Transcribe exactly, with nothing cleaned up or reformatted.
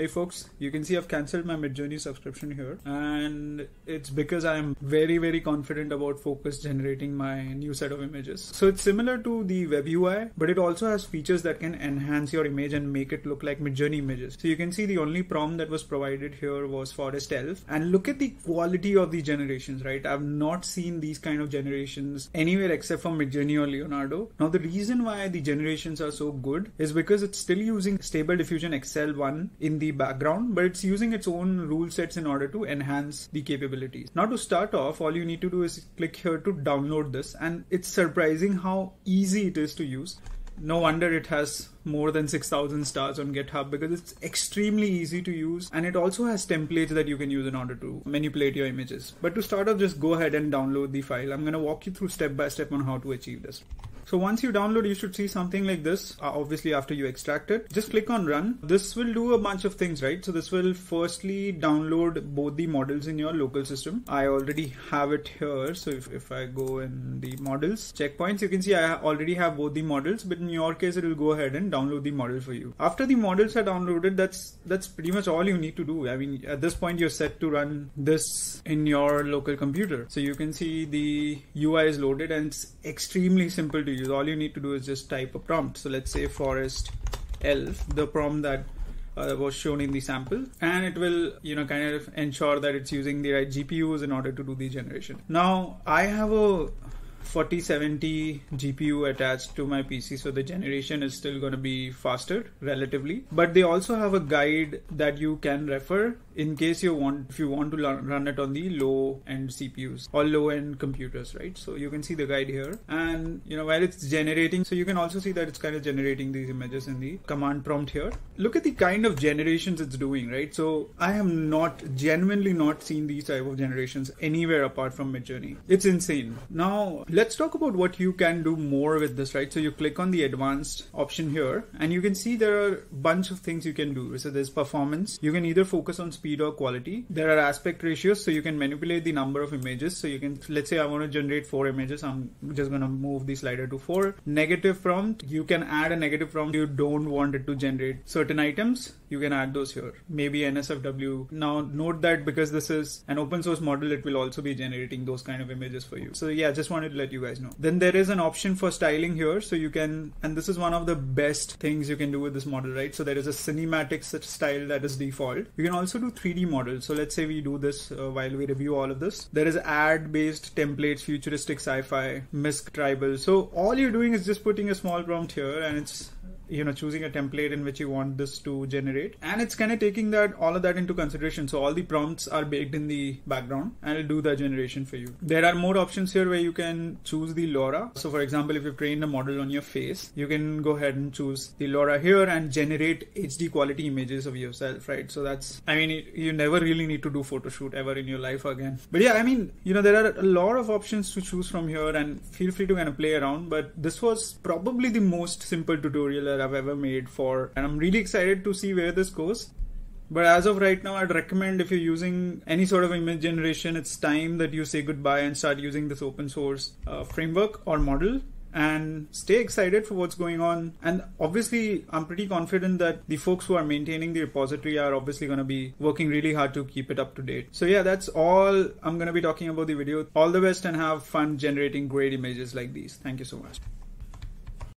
Hey folks, you can see I've cancelled my Midjourney subscription here, and it's because I'm very very confident about Fooocus generating my new set of images. So it's similar to the web U I, but it also has features that can enhance your image and make it look like Midjourney images. So you can see the only prompt that was provided here was forest elf, and look at the quality of the generations, right? I've not seen these kind of generations anywhere except for Midjourney or Leonardo. Now the reason why the generations are so good is because it's still using stable diffusion X L one in the background, but it's using its own rule sets in order to enhance the capabilities. Now to start off, all you need to do is click here to download this, and it's surprising how easy it is to use. No wonder it has more than six thousand stars on GitHub, because it's extremely easy to use, and it also has templates that you can use in order to manipulate your images. But to start off, just go ahead and download the file. I'm going to walk you through step by step on how to achieve this. So once you download, you should see something like this. Uh, obviously, after you extract it, just click on run. This will do a bunch of things, right? So this will firstly download both the models in your local system. I already have it here. So if, if I go in the models checkpoints, you can see I already have both the models, but in your case, it will go ahead and download the model for you. After the models are downloaded, that's that's pretty much all you need to do. I mean, at this point, you're set to run this in your local computer. So you can see the U I is loaded, and it's extremely simple to use. All you need to do is just type a prompt. So let's say forest elf, the prompt that uh, was shown in the sample, and it will, you know, kind of ensure that it's using the right G P Us in order to do the generation. Now I have a forty seventy G P U attached to my P C, so the generation is still going to be faster relatively, but they also have a guide that you can refer in case you want if you want to run it on the low end C P Us or low end computers, right? So you can see the guide here, and you know, while it's generating, so you can also see that it's kind of generating these images in the command prompt here. Look at the kind of generations it's doing, right? So I have not genuinely not seen these type of generations anywhere apart from Midjourney. It's insane. Now let's talk about what you can do more with this, right? So you click on the advanced option here, and you can see there are a bunch of things you can do. So there's performance. You can either focus on speed or quality. There are aspect ratios, so you can manipulate the number of images. So you can, let's say I want to generate four images. I'm just going to move the slider to four. Negative prompt. You can add a negative prompt. You don't want it to generate certain items. You can add those here. Maybe N S F W. Now note that because this is an open source model, it will also be generating those kind of images for you. So yeah, just wanted to let you guys know. Then there is an option for styling here, so you can, and this is one of the best things you can do with this model, right? So there is a cinematic style that is default. You can also do three D models. So let's say we do this uh, while we review all of this. There is ad based templates, futuristic sci-fi, misc, tribal. So all you're doing is just putting a small prompt here, and it's, you know, choosing a template in which you want this to generate, and it's kind of taking that all of that into consideration. So all the prompts are baked in the background, and it'll do the generation for you. There are more options here where you can choose the LoRa. So for example, if you've trained a model on your face, you can go ahead and choose the LoRa here and generate H D quality images of yourself, right? So that's, I mean, you never really need to do photo shoot ever in your life again. But yeah, I mean, you know, there are a lot of options to choose from here, and feel free to kind of play around. But this was probably the most simple tutorial I've I've ever made for, and I'm really excited to see where this goes. But as of right now, I'd recommend if you're using any sort of image generation, it's time that you say goodbye and start using this open source uh, framework or model, and stay excited for what's going on. And obviously, I'm pretty confident that the folks who are maintaining the repository are obviously going to be working really hard to keep it up to date. So yeah, that's all I'm going to be talking about the video. All the best, and have fun generating great images like these. Thank you so much.